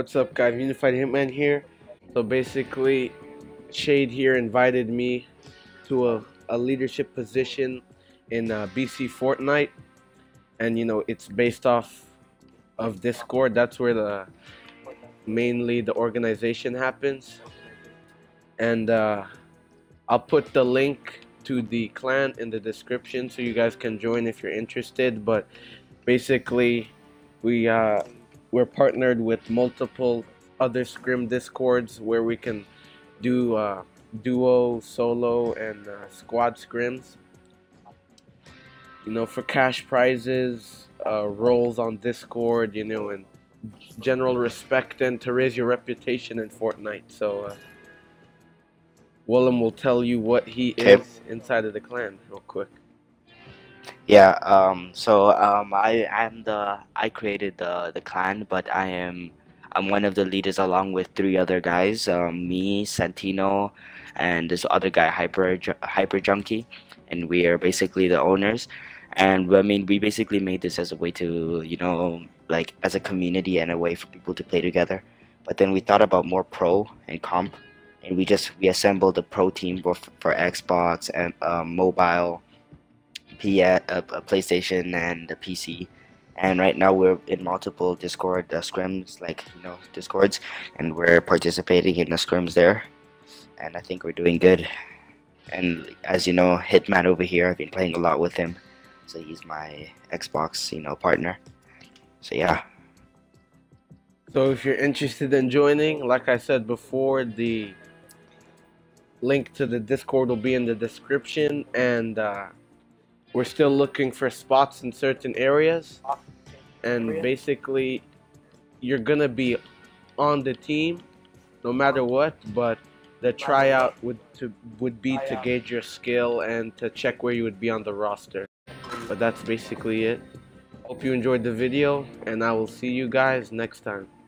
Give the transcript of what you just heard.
What's up, guys? Unified Hitman here. So basically, Shade here invited me to a leadership position in BC Fortnite, and you know, it's based off of Discord. That's where mainly the organization happens, and I'll put the link to the clan in the description so you guys can join if you're interested. But basically, we're partnered with multiple other scrim discords where we can do duo, solo, and squad scrims, you know, for cash prizes, roles on Discord, you know, and general respect and to raise your reputation in Fortnite. So Willem will tell you what he is inside of the clan real quick. Yeah, I created the clan, but I'm one of the leaders along with three other guys, me, Santino, and this other guy, Hyper Junkie, and we are basically the owners. And I mean, we basically made this as a way to, you know, like as a community and a way for people to play together. But then we thought about more pro and comp, and we assembled a pro team for Xbox and mobile, PlayStation, and the PC. And right now we're in multiple Discord scrims, like, you know, Discords, and we're participating in the scrims there, and I think we're doing good. And as you know, Hitman over here, I've been playing a lot with him, so he's my Xbox, you know, partner. So yeah, so if you're interested in joining, like I said before, the link to the Discord will be in the description, and we're still looking for spots in certain areas, and basically you're gonna be on the team no matter what, but the tryout would be to gauge your skill and to check where you would be on the roster. But that's basically it. Hope you enjoyed the video, and I will see you guys next time.